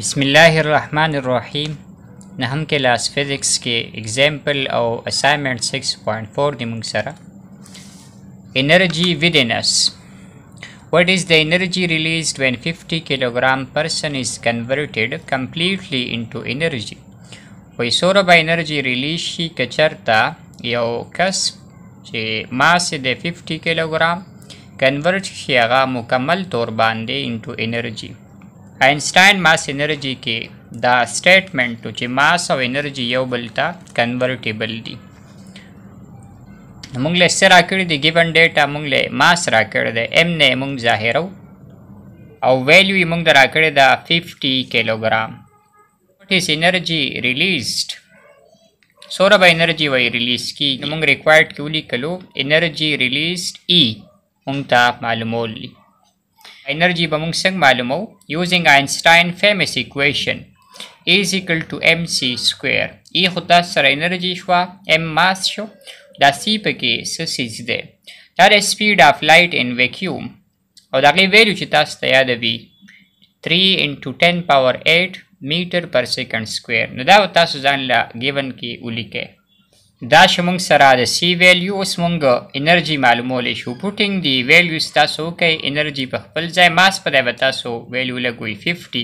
Bismillahir Rahmanir Rahim. Nahum ke class physics ke example of assignment 6.4 di mungsara. Energy within us. What is the energy released when 50 kilogram person is converted completely into energy? Why soroba energy release ke charta yo kas che mass de 50 kilogram convert kiya mukammal taur bande into energy. Einstein mass energy ke da statement to mass of energy yau balta convertible di mungle sir akir di given data mungle mass rakir de m ne mung zahiro au value mung da rakir da 50 kilogram. What is energy released? Soraba energy wai release ki mung required kuli kalu energy released e mung ta malumol li. Energy bamung sang malumo using Einstein famous equation E is equal to mc square. E khuda sara energy shwa m mass sho da c pake sisi de. That is speed of light in vacuum. Or the value chitas tayadavi 3 × 10⁸ meter per second square. Nada tasuzan la given ki ulike. Dashamung sara the C value usmunga energy malumolish who putting the values taso okay energy pulza mass padavataso value lagui 50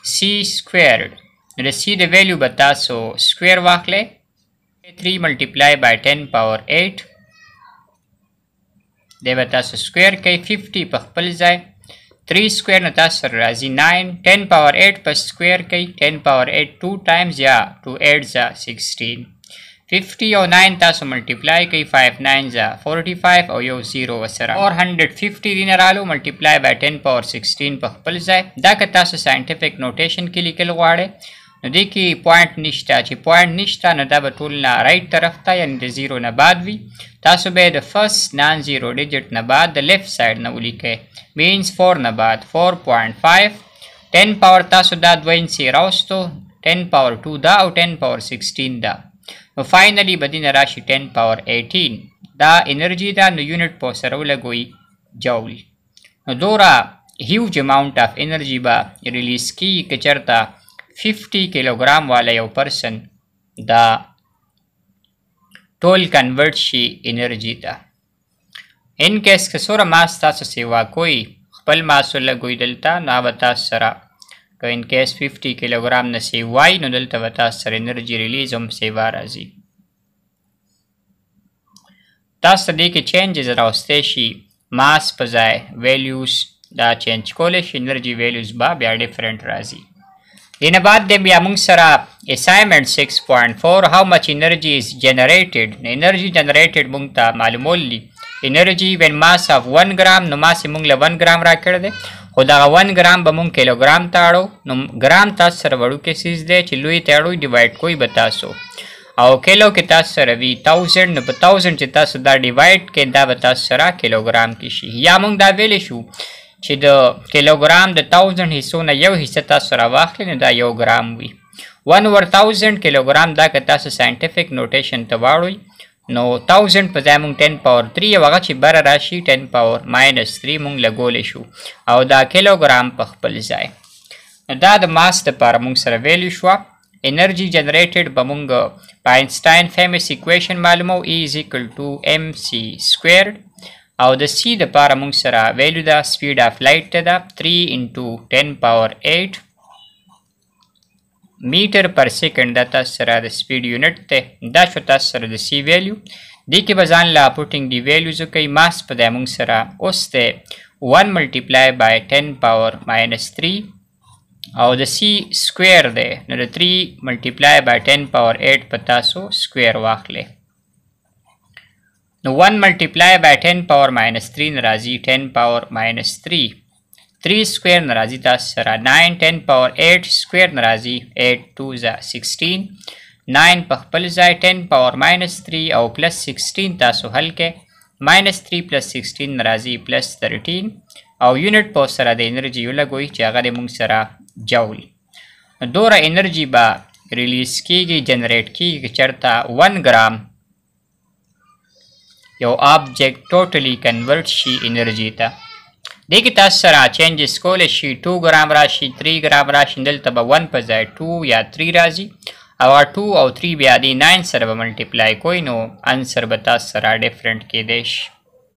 C squared. The C the value bataso square wakle 3 × 10⁸. Devataso square k 50 pulza 3 square natasar razi 9 × 10⁸ plus square k 10⁸ 2 times ya 2 adds 16. 50 or 9 taso multiply kai 5 9 za 45 or yo 0 asara 450 dinaralu multiply by 10⁸ pa khpal zai da ka taso scientific notation ke likal gwade no de ki point nishta na da batul na right taraf ta yani de 0 na baad vi taso be the first non-zero digit na baad the left side na ulike means 4 na baad 4.5 10⁸ taso da 2 insi rausto 10⁸ 2 da or 10⁸ 16 da. Finally, badina rashi 10⁸18. The energy da no unit po saravla goi joule. No dora huge amount of energy ba release ki kacharta 50 kilogram wala yo person da total convert shi energy da. In case kasura mass ta sewa koi khpal mass la goi delta na bata sara. So in case 50 kilogram na se y no delta vatas sir energy release se varazi tas de ke changes rauste shi mass pazai values da change kole shi energy values ba be different razi dena baad de bi among sara assignment 6.4 how much energy is generated. Energy generated mungta malumolli energy when mass of 1 gram no mass mungla 1 gram rakade de oda 1 gram bamung kilogram taado no gram ta sarvadu ke siz de chilui taado divide koi bataso au kilo ke ta sarvi 1000 no 1000 che ta sada divide ke da batas sara kilogram ki shi ya mung da vele shu che the kilogram the 1000 hisso na yo hisse ta sara wakle ne da yo gram wi 1/1000 kilogram da ke ta scientific notation tawadi no 1000 pazai mung 10⁸3 waga chi bara rashi 10⁻-3 mung lagole shu au da kilogram pa khpal zai da the mass the par mung sara value shwa. Energy generated bamung Einstein famous equation malumo E is equal to mc squared au the c the par mung sara value da speed of light da 3 × 10⁸ meter per second data sara the speed unit te dash tasara the c value deke bazan la putting the values okay mass padamung sara oste 1 × 10⁻-3 or the c square de no the 3 × 10⁸ pataso square wakle no 1 × 10⁻-3 narazi 10⁻-3 3 square narazi tasara 9 × 10⁸ square narazi 8 2 16 9 pakpalzai 10⁻-3 or +16 taso halke -3 + 16 narazi +13 or unit po sara the energy ulagoi jaga de mung sara joule dora energy ba release ki gi generate ki charta 1 gram yo object totally convert shi energy ta دیگه تاسو سره چینجز کول شي 2 ګرام راشي 3 ګرام راشي دلته به 1 په ځای 2 یا 3 راځي او 2 او 3 بیا دي 9 سره ملټیپلای کوئ نو انسر به تاسو سره ډیفرنٹ کې دی.